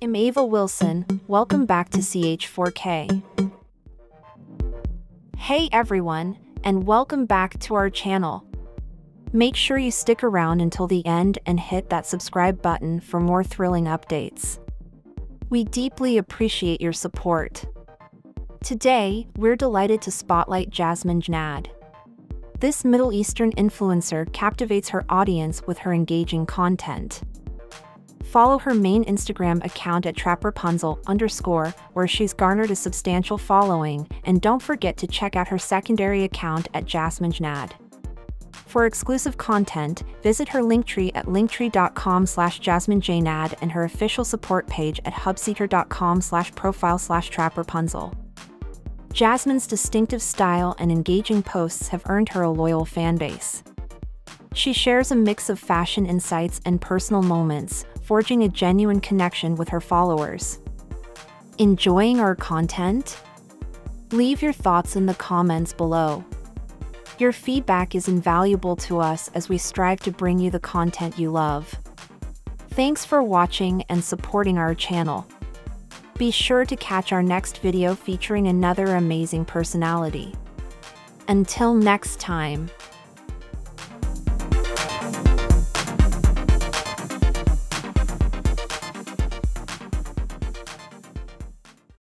I'm Ava Wilson, welcome back to CH4K. Hey everyone, and welcome back to our channel. Make sure you stick around until the end and hit that subscribe button for more thrilling updates. We deeply appreciate your support. Today, we're delighted to spotlight Jasmine Jnad. This Middle Eastern influencer captivates her audience with her engaging content. Follow her main Instagram account at @TrapRapunzel_, where she's garnered a substantial following, and don't forget to check out her secondary account at Jasmine Jnad. For exclusive content, visit her Linktree at linktree.com/JasmineJnad and her official support page at hubseeker.com/profile/TrapRapunzel. Jasmine's distinctive style and engaging posts have earned her a loyal fanbase. She shares a mix of fashion insights and personal moments, forging a genuine connection with her followers. Enjoying our content? Leave your thoughts in the comments below. Your feedback is invaluable to us as we strive to bring you the content you love. Thanks for watching and supporting our channel. Be sure to catch our next video featuring another amazing personality. Until next time.